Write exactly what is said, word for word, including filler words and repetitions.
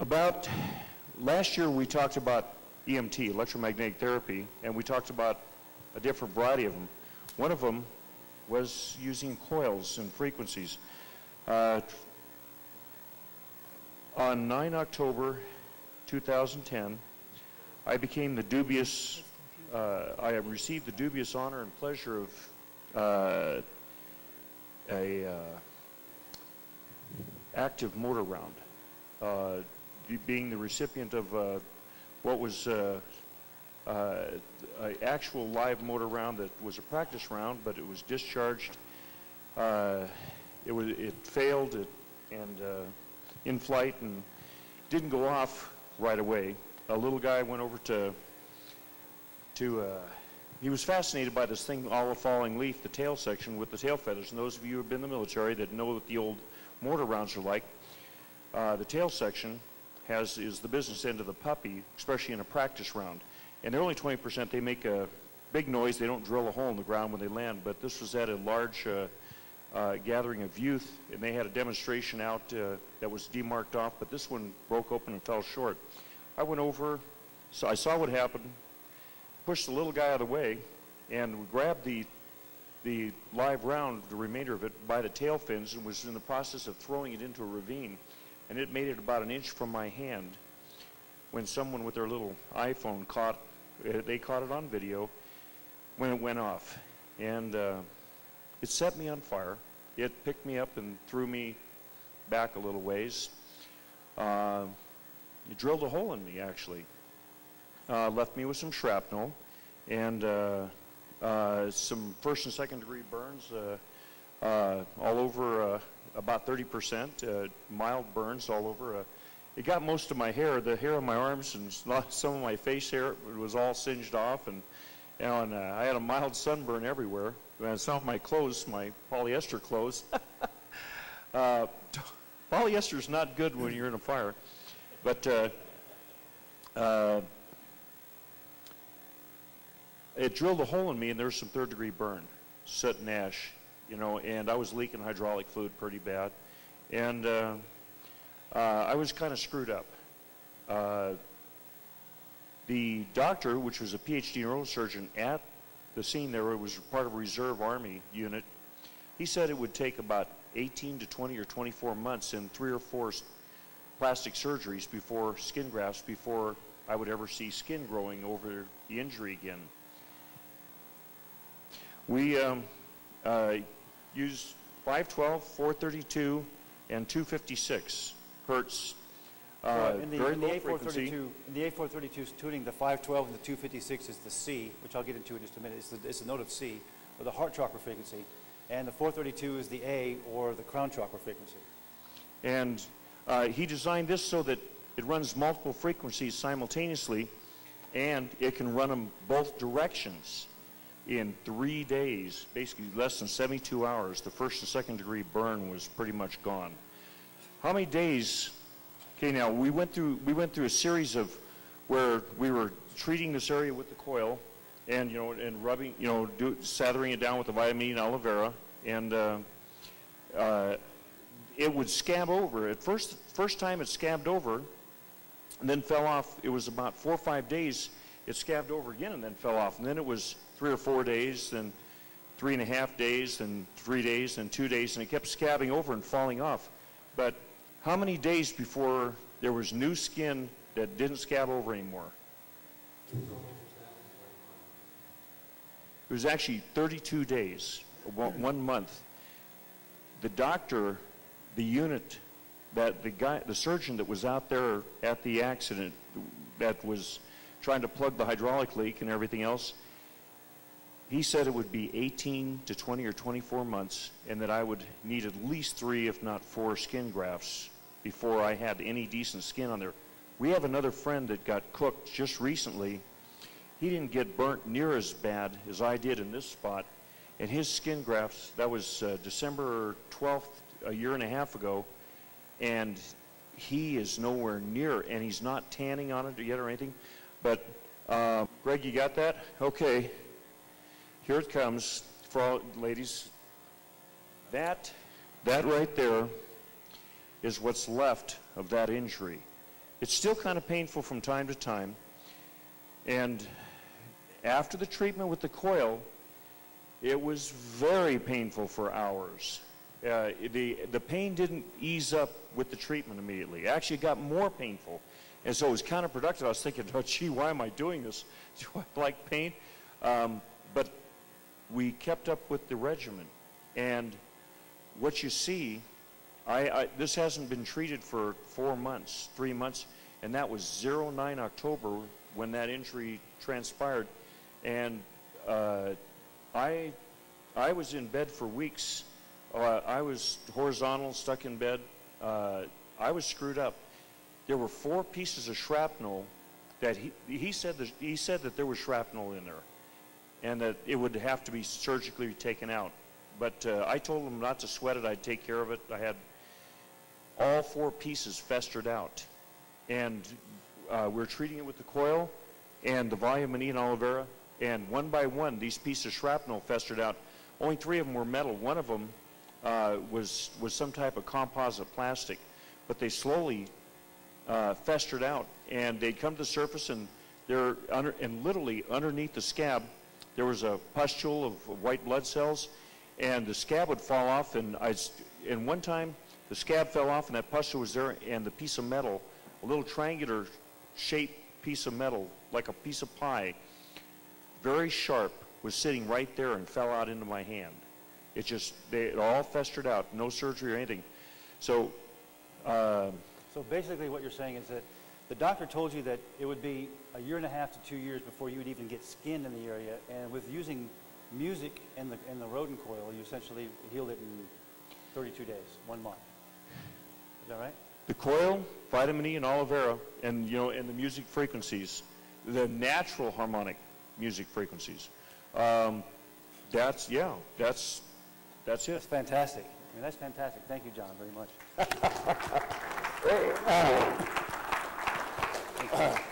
About last year we talked about E M T, electromagnetic therapy, and we talked about a different variety of them. One of them was using coils and frequencies. Uh, on nine October two thousand ten, I became the dubious, uh, I have received the dubious honor and pleasure of uh, a uh, active mortar round, uh, being the recipient of uh, what was uh, uh, an actual live mortar round that was a practice round, but it was discharged. Uh, it was it failed it, and uh, in flight and didn't go off right away. A little guy went over to to. Uh, he was fascinated by this thing, all a falling leaf, the tail section with the tail feathers. And those of you who have been in the military that know what the old mortar rounds are like, uh, the tail section has is the business end of the puppy, especially in a practice round. And they're only twenty percent. They make a big noise. They don't drill a hole in the ground when they land. But this was at a large uh, uh, gathering of youth, and they had a demonstration out uh, that was demarked off. But this one broke open and fell short. I went over, so I saw what happened, pushed the little guy out of the way, and grabbed the the live round, the remainder of it, by the tail fins, and was in the process of throwing it into a ravine. And it made it about an inch from my hand when someone with their little iPhone caught, they caught it on video when it went off. And uh, it set me on fire. It picked me up and threw me back a little ways. Uh, it drilled a hole in me, actually. Uh, left me with some shrapnel and uh, uh, some first and second degree burns uh, uh, all over uh, about thirty percent, uh, mild burns all over. Uh, It got most of my hair, the hair on my arms and some of my face hair, it was all singed off, and, and uh, I had a mild sunburn everywhere. And some of my clothes, my polyester clothes. uh, polyester's not good when you're in a fire. But uh, uh, it drilled a hole in me, and there was some third degree burn, soot and ash, you know, and I was leaking hydraulic fluid pretty bad. And uh, Uh, I was kind of screwed up. Uh, the doctor, which was a P H D neurosurgeon at the scene there, it was part of a reserve army unit, he said it would take about eighteen to twenty or twenty-four months and three or four plastic surgeries before skin grafts, before I would ever see skin growing over the injury again. We um, uh, used five twelve, four thirty-two, and two fifty-six. Hertz, uh, yeah, in the, very in the low frequency. In the A four thirty-two's tuning, the five twelve and the two fifty-six is the C, which I'll get into in just a minute. It's the, it's the note of C, or the heart chakra frequency. And the four thirty-two is the A, or the crown chakra frequency. And uh, he designed this so that it runs multiple frequencies simultaneously, and it can run them both directions in three days, basically less than seventy-two hours. The first and second degree burn was pretty much gone. How many days? Okay, now we went through we went through a series of where we were treating this area with the coil, and you know, and rubbing, you know, do, sathering it down with the vitamin E and aloe vera, and uh, uh, it would scab over. At first, first time it scabbed over, and then fell off. It was about four or five days. It scabbed over again and then fell off, and then it was three or four days, then three and a half days, then three days, then two days, and it kept scabbing over and falling off. But how many days before there was new skin that didn't scab over anymore? It was actually thirty-two days, one month. The doctor, the unit, that the guy, the surgeon that was out there at the accident, that was trying to plug the hydraulic leak and everything else, he said it would be eighteen to twenty or twenty-four months, and that I would need at least three, if not four, skin grafts before I had any decent skin on there. We have another friend that got cooked just recently. He didn't get burnt near as bad as I did in this spot, and his skin grafts, that was uh, December twelfth, a year and a half ago, and he is nowhere near, and he's not tanning on it yet or anything. But, uh, Greg, you got that? Okay. Here it comes, for all ladies. That, that right there is what's left of that injury. It's still kind of painful from time to time. And after the treatment with the coil, it was very painful for hours. Uh, the, the pain didn't ease up with the treatment immediately. Actually, it got more painful. And so it was counterproductive. I was thinking, oh, gee, why am I doing this? Do I like pain? Um, but we kept up with the regimen. And what you see, I, I, this hasn't been treated for four months, three months, and that was oh nine October when that injury transpired. And uh, I, I was in bed for weeks. Uh, I was horizontal, stuck in bed. Uh, I was screwed up. There were four pieces of shrapnel that he, he, said that he said that there was shrapnel in there and that it would have to be surgically taken out. But uh, I told him not to sweat it. I'd take care of it. I had all four pieces festered out. And uh, we were treating it with the coil and the voluminine aloe vera. And one by one, these pieces of shrapnel festered out. Only three of them were metal. One of them uh, was, was some type of composite plastic. But they slowly uh, festered out. And they'd come to the surface, and, they're under, and literally underneath the scab, there was a pustule of white blood cells. And the scab would fall off, and I, and one time the scab fell off and that pustule was there, and the piece of metal, a little triangular shaped piece of metal, like a piece of pie, very sharp, was sitting right there and fell out into my hand. It just, they, it all festered out, no surgery or anything. So, uh, so basically what you're saying is that the doctor told you that it would be a year and a half to two years before you would even get skin in the area, and with using music and the, and the Rodin coil, you essentially healed it in thirty-two days, one month. Is that right? The coil, vitamin E and aloe vera, and, you know, and the music frequencies, the natural harmonic music frequencies. Um, that's, yeah, that's, that's it. That's fantastic. I mean, that's fantastic. Thank you, John, very much. Thank you.